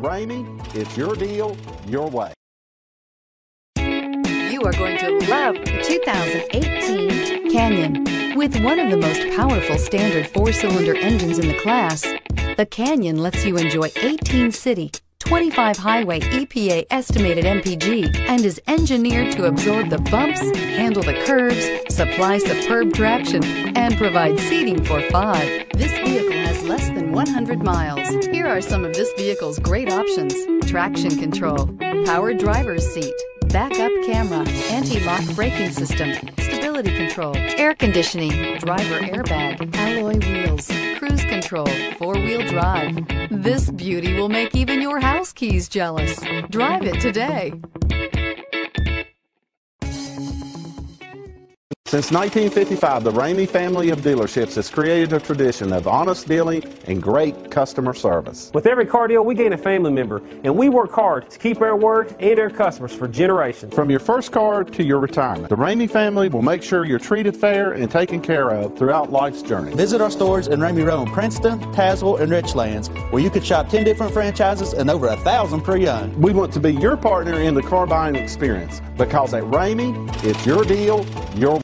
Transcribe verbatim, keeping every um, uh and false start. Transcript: Ramey, it's your deal, your way. You are going to love the two thousand eighteen Canyon. With one of the most powerful standard four-cylinder engines in the class, the Canyon lets you enjoy eighteen city, twenty-five highway E P A estimated M P G, and is engineered to absorb the bumps, handle the curves, supply superb traction, and provide seating for five. This vehicle has less than one hundred miles. Here are some of this vehicle's great options: traction control, power driver's seat, backup camera, anti-lock braking system, stability control, air conditioning, driver airbag, alloy wheels, cruise control, four-wheel drive. This beauty will make even your house keys jealous. Drive it today. Since nineteen fifty-five, the Ramey family of dealerships has created a tradition of honest dealing and great customer service. With every car deal, we gain a family member, and we work hard to keep our word and our customers for generations. From your first car to your retirement, the Ramey family will make sure you're treated fair and taken care of throughout life's journey. Visit our stores in Ramey Road, Princeton, Tazewell, and Richlands, where you can shop ten different franchises and over a thousand pre-owned. We want to be your partner in the car buying experience, because at Ramey, it's your deal, your